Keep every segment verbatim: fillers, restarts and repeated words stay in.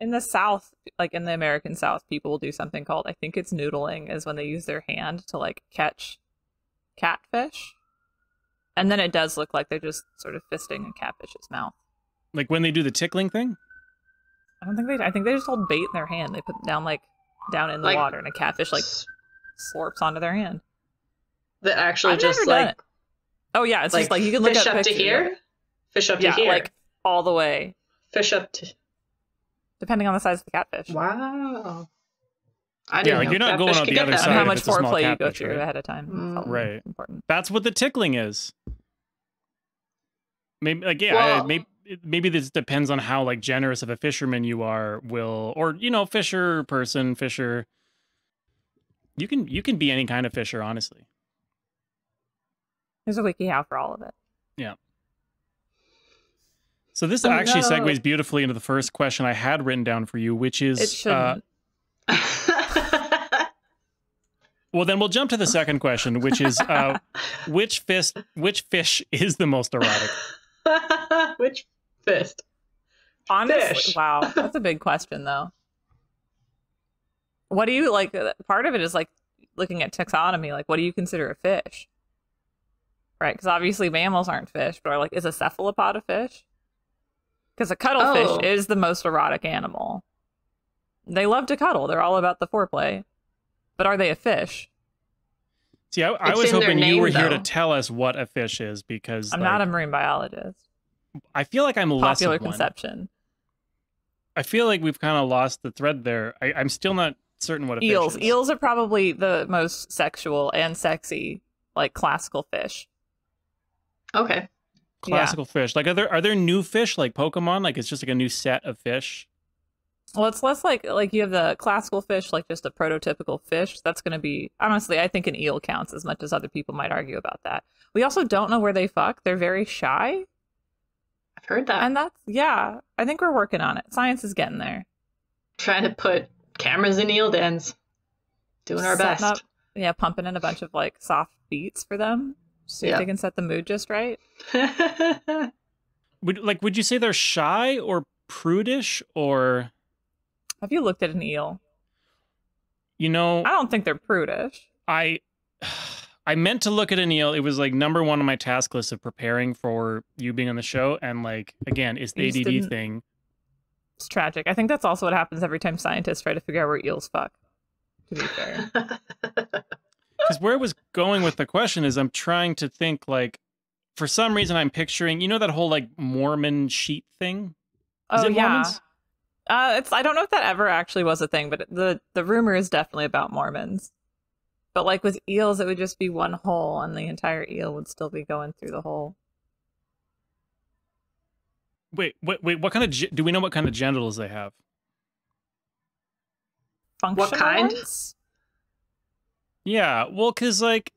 in the South, like in the American South, people will do something called, I think it's noodling, is when they use their hand to like catch catfish. And then it does look like they're just sort of fisting a catfish's mouth. Like when they do the tickling thing? I don't think they, I think they just hold bait in their hand. They put it down like down in the like, water, and a catfish like slurps onto their hand. That actually I've just never like done it. Oh yeah, it's like, just like you can look fish up, up to here, fish up yeah, to here, like all the way, fish up to, depending on the size of the catfish. Wow. I yeah, like you're not going on the other side. How much foreplay you go through right? ahead of time? Mm. Right. Important. That's what the tickling is. Maybe like yeah, well, I, maybe maybe this depends on how like generous of a fisherman you are, will or you know fisher person fisher. You can you can be any kind of fisher, honestly. There's a WikiHow for all of it. Yeah. So this oh, actually no. segues beautifully into the first question I had written down for you, which is... It shouldn't. Uh, well, then we'll jump to the second question, which is, uh, which, fist, which fish is the most erotic? Which fist? Honestly, fish. Wow. That's a big question, though. What do you, like, part of it is, like, looking at taxonomy, like, what do you consider a fish? Right, because obviously mammals aren't fish, but are like, is a cephalopod a fish? Because a cuttlefish oh. is the most erotic animal. They love to cuddle. They're all about the foreplay. But are they a fish? See, I, I was hoping name, you were though. here to tell us what a fish is, because I'm like, not a marine biologist. I feel like I'm less popular of one. conception. I feel like we've kind of lost the thread there. I, I'm still not certain what a eels. fish is. Eels are probably the most sexual and sexy, like classical fish. Okay. Classical yeah. fish. Like, are there are there new fish like Pokemon? Like, it's just like a new set of fish. Well, it's less like like you have the classical fish, like just a prototypical fish. That's going to be honestly, I think an eel counts as much as other people might argue about that. We also don't know where they fuck. They're very shy. I've heard that. And that's yeah. I think we're working on it. Science is getting there. Trying to put cameras in eel dens. Doing our Setting best. Up, yeah, pumping in a bunch of like soft beats for them. See so yeah. if they can set the mood just right. would like would you say they're shy or prudish or? Have you looked at an eel? You know, I don't think they're prudish. I I meant to look at an eel. It was like number one on my task list of preparing for you being on the show. And like again, it's the A D D thing. It's tragic. I think that's also what happens every time scientists try to figure out where eels fuck. To be fair. Because where I was going with the question is I'm trying to think, like, for some reason I'm picturing, you know, that whole, like, Mormon sheet thing? Is oh, it yeah. Mormons? Uh, it's, I don't know if that ever actually was a thing, but the, the rumor is definitely about Mormons. But, like, with eels, it would just be one hole, and the entire eel would still be going through the hole. Wait, wait, wait what kind of, do we know what kind of genitals they have? Functional What kind? Ones? Yeah, well, because, like,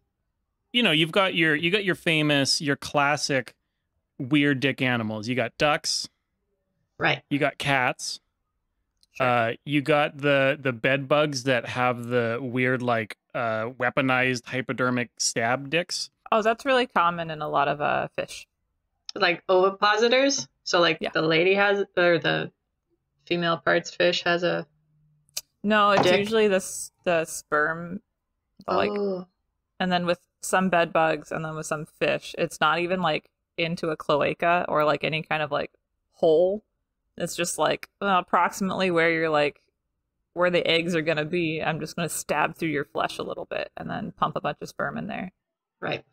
you know, you've got your, you got your famous, your classic weird dick animals. You got ducks. Right. You got cats. Sure. Uh, you got the, the bed bugs that have the weird, like, uh, weaponized hypodermic stab dicks. Oh, that's really common in a lot of uh, fish. Like ovipositors? So, like, yeah. the lady has, or the female parts fish has a No, it's dick. usually the, the sperm... But like, oh. and then with some bed bugs and then with some fish, it's not even like into a cloaca or like any kind of like hole. It's just like well, approximately where you're like, where the eggs are going to be. I'm just going to stab through your flesh a little bit and then pump a bunch of sperm in there. Right.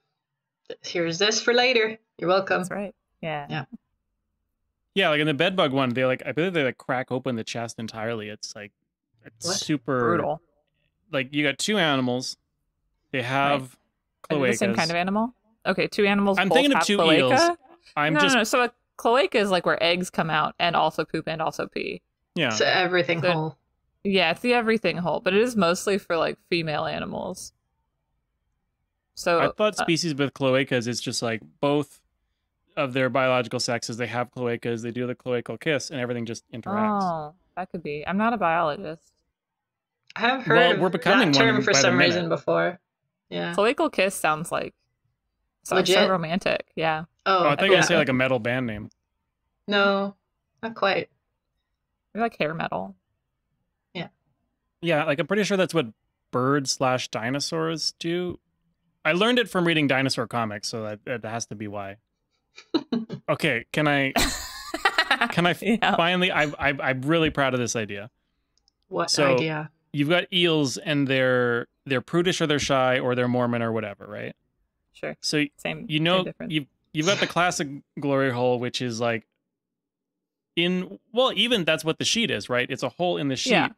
Here's this for later. You're welcome. That's right. Yeah. Yeah. Yeah. Like in the bed bug one, they like, I believe they like crack open the chest entirely. It's like, it's what? super brutal. Like, you got two animals. They have right. cloacas. The same kind of animal? Okay, two animals. I'm both thinking of two cloaca? eels. I'm no, just... no, no. So a cloaca is like where eggs come out and also poop and also pee. Yeah. It's the everything so, hole. Yeah, it's the everything hole. But it is mostly for, like, female animals. So I thought species uh, with cloacas is just, like, both of their biological sexes. They have cloacas. They do the cloacal kiss. And everything just interacts. Oh, that could be. I'm not a biologist. I have heard well, we're becoming that term for some reason before. Yeah, cloacal kiss sounds like so, so romantic. Yeah. Oh, oh I think I say like a metal band name. No, not quite. They're like hair metal. Yeah. Yeah, like I'm pretty sure that's what birds slash dinosaurs do. I learned it from reading dinosaur comics, so that, that has to be why. Okay, can I... Can I yeah. finally... I, I, I'm really proud of this idea. What so idea? You've got eels, and they're they're prudish, or they're shy, or they're Mormon, or whatever, right? Sure. So same, you know, same you've you've got the classic glory hole, which is like in well, even that's what the sheet is, right? It's a hole in the sheet yeah.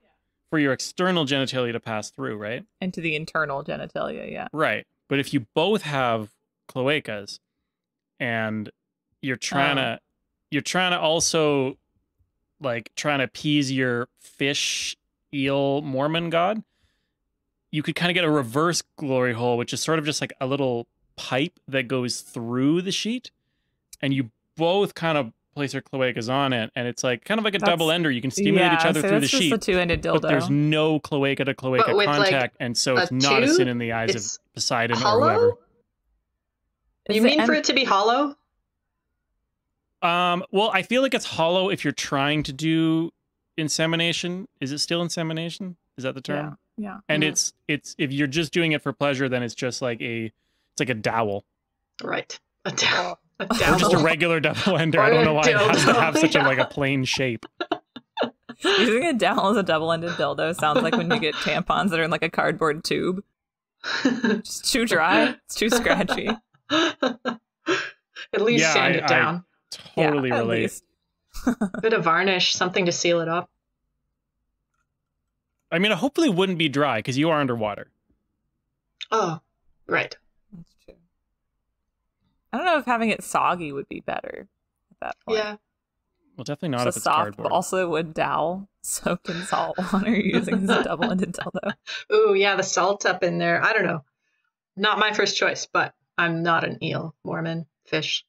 for your external genitalia to pass through, right? And to the internal genitalia, yeah. Right. But if you both have cloacas and you're trying um, to you're trying to also like trying to appease your fish eel Mormon god, you could kind of get a reverse glory hole, which is sort of just like a little pipe that goes through the sheet, and you both kind of place your cloacas on it, and it's like kind of like a that's, double ender. You can stimulate yeah, each other so through the sheet. That's just a two-ended dildo. But there's no cloaca to cloaca contact, like and so it's not two? A sin in the eyes it's of Poseidon hollow? Or whoever. Is you mean for it to be hollow? Um, well, I feel like it's hollow if you're trying to do insemination. Is it still insemination? Is that the term? Yeah. yeah. And mm-hmm. it's it's if you're just doing it for pleasure, then it's just like a it's like a dowel. Right. A dowel. A dowel. Or just a regular double ender. I don't know why dildo. It has to have such a like a plain shape. Using a dowel as a double-ended dildo sounds like when you get tampons that are in like a cardboard tube. It's too dry. It's too scratchy. At least yeah, sand I, it down. I, Totally yeah, relate. Bit of varnish, something to seal it up. I mean, it hopefully wouldn't be dry because you are underwater. Oh, right. That's true. I don't know if having it soggy would be better at that point. Yeah. Well, definitely not so if it's soft, cardboard. But also would dowel soaked in salt water using as a double-ended dildo. Ooh, yeah, the salt up in there. I don't know. Not my first choice, but I'm not an eel Mormon fish.